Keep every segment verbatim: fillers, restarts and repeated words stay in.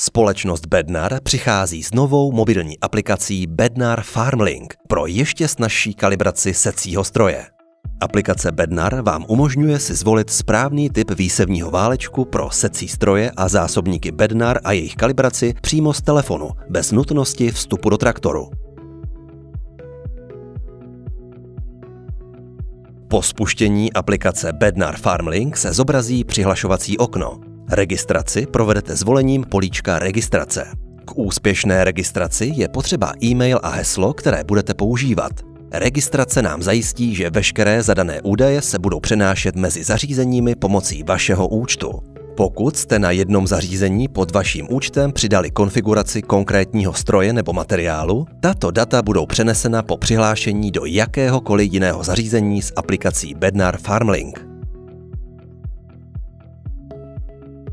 Společnost Bednar přichází s novou mobilní aplikací Bednar FarmLink pro ještě snazší kalibraci secího stroje. Aplikace Bednar vám umožňuje si zvolit správný typ výsevního válečku pro secí stroje a zásobníky Bednar a jejich kalibraci přímo z telefonu, bez nutnosti vstupu do traktoru. Po spuštění aplikace Bednar FarmLink se zobrazí přihlašovací okno. Registraci provedete zvolením políčka Registrace. K úspěšné registraci je potřeba e-mail a heslo, které budete používat. Registrace nám zajistí, že veškeré zadané údaje se budou přenášet mezi zařízeními pomocí vašeho účtu. Pokud jste na jednom zařízení pod vaším účtem přidali konfiguraci konkrétního stroje nebo materiálu, tato data budou přenesena po přihlášení do jakéhokoliv jiného zařízení s aplikací Bednar FarmLink.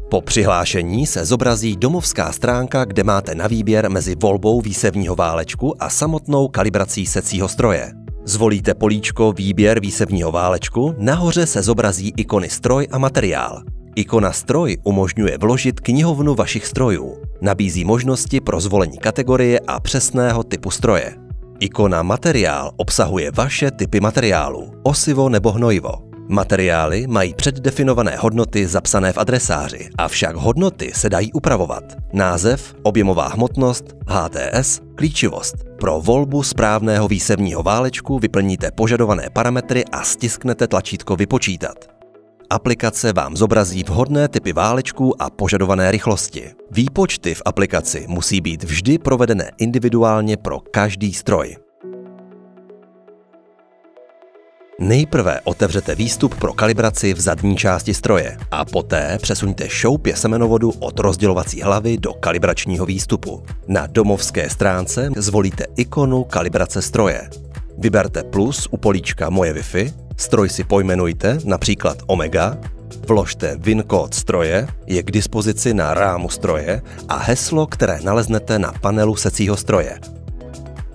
Po přihlášení se zobrazí domovská stránka, kde máte na výběr mezi volbou výsevního válečku a samotnou kalibrací secího stroje. Zvolíte políčko Výběr výsevního válečku, nahoře se zobrazí ikony Stroj a materiál. Ikona Stroj umožňuje vložit knihovnu vašich strojů. Nabízí možnosti pro zvolení kategorie a přesného typu stroje. Ikona Materiál obsahuje vaše typy materiálu, osivo nebo hnojivo. Materiály mají předdefinované hodnoty zapsané v adresáři, avšak hodnoty se dají upravovat. Název, objemová hmotnost, H T S, klíčivost. Pro volbu správného výsevního válečku vyplníte požadované parametry a stisknete tlačítko Vypočítat. Aplikace vám zobrazí vhodné typy válečků a požadované rychlosti. Výpočty v aplikaci musí být vždy provedené individuálně pro každý stroj. Nejprve otevřete výstup pro kalibraci v zadní části stroje a poté přesuňte šoupě semenovodu od rozdělovací hlavy do kalibračního výstupu. Na domovské stránce zvolíte ikonu Kalibrace stroje. Vyberte plus u políčka Moje Wi-Fi, stroj si pojmenujte, například Omega, vložte V I N kód stroje, je k dispozici na rámu stroje a heslo, které naleznete na panelu secího stroje.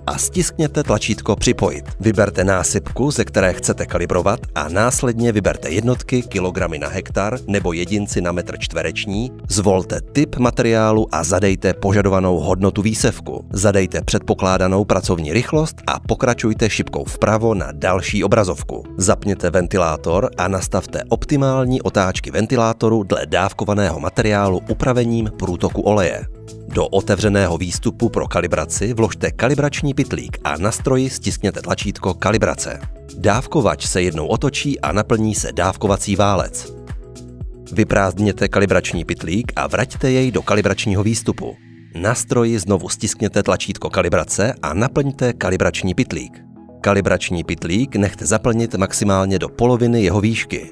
A stiskněte tlačítko Připojit. Vyberte násypku, ze které chcete kalibrovat a následně vyberte jednotky, kilogramy na hektar nebo jedinci na metr čtvereční, zvolte typ materiálu a zadejte požadovanou hodnotu výsevku. Zadejte předpokládanou pracovní rychlost a pokračujte šipkou vpravo na další obrazovku. Zapněte ventilátor a nastavte optimální otáčky ventilátoru dle dávkovaného materiálu upravením průtoku oleje. Do otevřeného výstupu pro kalibraci vložte kalibrační pytlík a na stroji stiskněte tlačítko Kalibrace. Dávkovač se jednou otočí a naplní se dávkovací válec. Vyprázdněte kalibrační pytlík a vraťte jej do kalibračního výstupu. Na stroji znovu stiskněte tlačítko Kalibrace a naplňte kalibrační pytlík. Kalibrační pytlík nechte zaplnit maximálně do poloviny jeho výšky.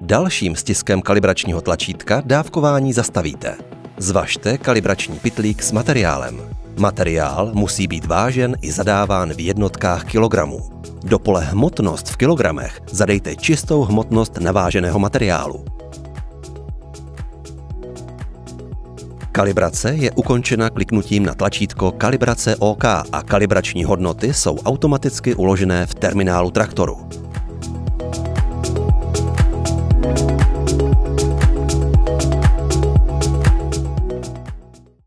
Dalším stiskem kalibračního tlačítka dávkování zastavíte. Zvažte kalibrační pytlík s materiálem. Materiál musí být vážen i zadáván v jednotkách kilogramů. Do pole Hmotnost v kilogramech zadejte čistou hmotnost naváženého materiálu. Kalibrace je ukončena kliknutím na tlačítko Kalibrace O K a kalibrační hodnoty jsou automaticky uložené v terminálu traktoru.